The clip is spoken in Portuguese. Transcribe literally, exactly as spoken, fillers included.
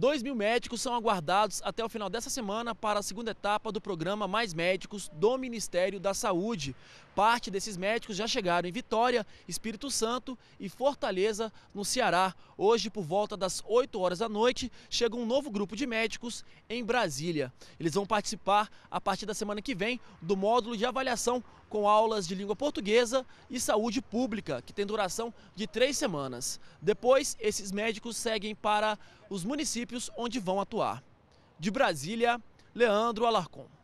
dois mil médicos são aguardados até o final dessa semana para a segunda etapa do programa Mais Médicos do Ministério da Saúde. Parte desses médicos já chegaram em Vitória, Espírito Santo e Fortaleza, no Ceará. Hoje, por volta das oito horas da noite, chega um novo grupo de médicos em Brasília. Eles vão participar, a partir da semana que vem, do módulo de avaliação com aulas de língua portuguesa e saúde pública, que tem duração de três semanas. Depois, esses médicos seguem para os municípios onde vão atuar. De Brasília, Leandro Alarcon.